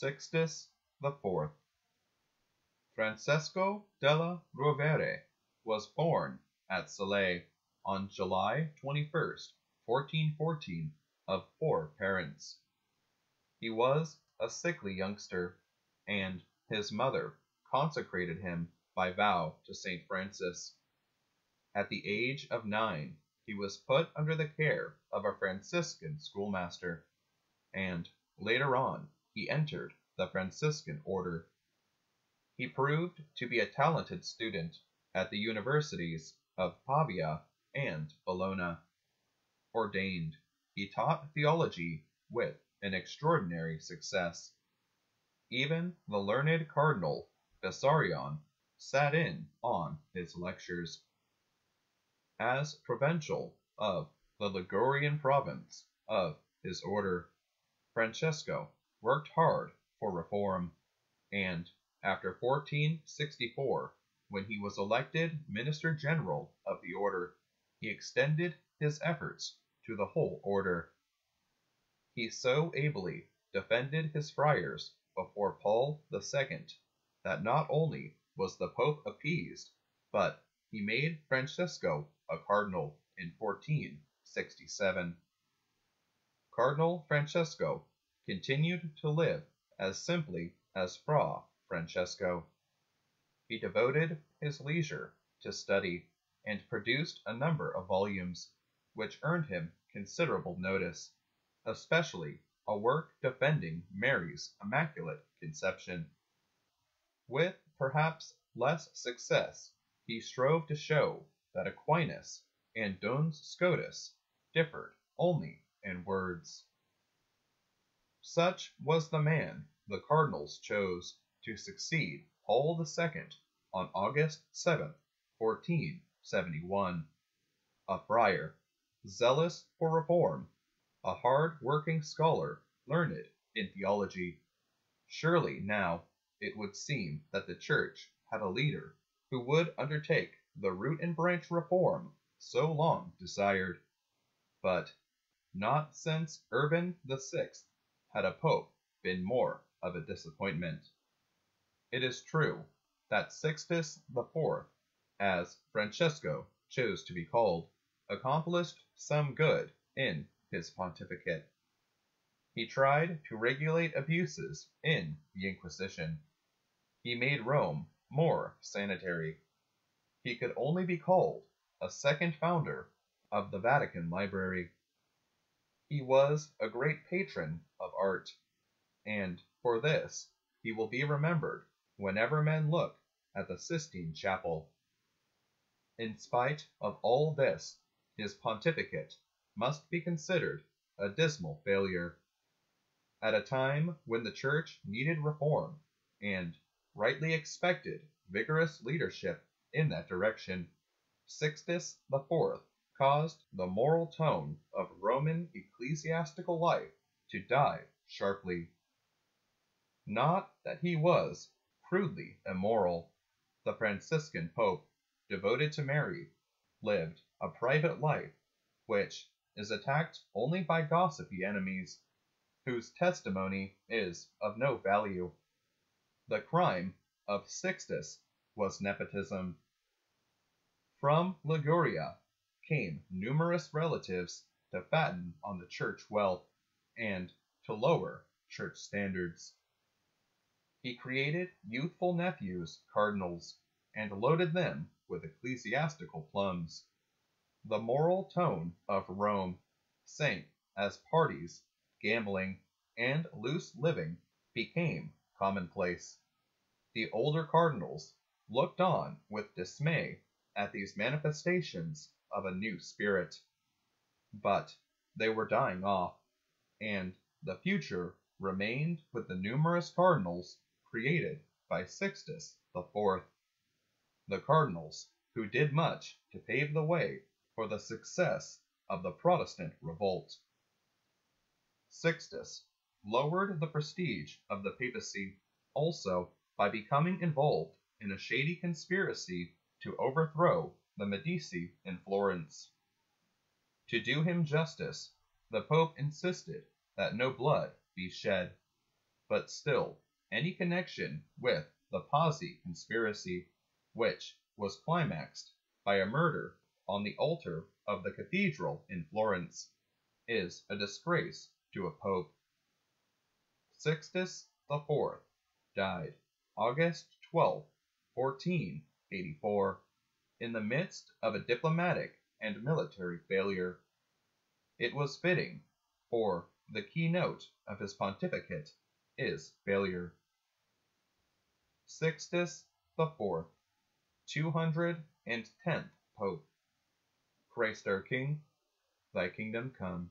Sixtus IV. Francesco della Rovere was born at Salé on July 21, 1414, of poor parents. He was a sickly youngster, and his mother consecrated him by vow to St. Francis. At the age of 9, he was put under the care of a Franciscan schoolmaster, and later on he entered the Franciscan order. He proved to be a talented student at the universities of Pavia and Bologna. Ordained, he taught theology with an extraordinary success. Even the learned Cardinal Bessarion sat in on his lectures. As provincial of the Ligurian province of his order, Francesco worked hard for reform, and after 1464, when he was elected Minister General of the order, he extended his efforts to the whole order. He so ably defended his friars before Paul II that not only was the Pope appeased, but he made Francesco a cardinal in 1467. Cardinal Francesco continued to live as simply as Fra Francesco. He devoted his leisure to study and produced a number of volumes, which earned him considerable notice, especially a work defending Mary's Immaculate Conception. With perhaps less success, he strove to show that Aquinas and Duns Scotus differed only in words. Such was the man the cardinals chose to succeed Paul II on August 7, 1471, a friar, zealous for reform, a hard-working scholar learned in theology. Surely now it would seem that the Church had a leader who would undertake the root-and-branch reform so long desired. But not since Urban VI had a pope been more of a disappointment. It is true that Sixtus IV, as Francesco chose to be called, accomplished some good in his pontificate. He tried to regulate abuses in the Inquisition. He made Rome more sanitary. He could only be called a second founder of the Vatican Library. He was a great patron of art, and for this he will be remembered whenever men look at the Sistine Chapel. In spite of all this, his pontificate must be considered a dismal failure. At a time when the Church needed reform and rightly expected vigorous leadership in that direction, Sixtus IV caused the moral tone of Roman ecclesiastical life to dive sharply. Not that he was crudely immoral. The Franciscan Pope, devoted to Mary, lived a private life which is attacked only by gossipy enemies, whose testimony is of no value. The crime of Sixtus was nepotism. From Liguria came numerous relatives to fatten on the Church wealth and to lower Church standards. He created youthful nephews, cardinals, and loaded them with ecclesiastical plums. The moral tone of Rome sank as parties, gambling, and loose living became commonplace. The older cardinals looked on with dismay at these manifestations of a new spirit. But they were dying off, and the future remained with the numerous cardinals created by Sixtus IV, the cardinals who did much to pave the way for the success of the Protestant revolt. Sixtus lowered the prestige of the papacy also by becoming involved in a shady conspiracy to overthrow the Medici in Florence. To do him justice, the Pope insisted that no blood be shed. but still, any connection with the Pazzi conspiracy, which was climaxed by a murder on the altar of the cathedral in Florence, is a disgrace to a pope. Sixtus IV died August 12, 1484, in the midst of a diplomatic and military failure. It was fitting, for the keynote of his pontificate is failure. Sixtus IV, 210th Pope. Christ our King, thy kingdom come.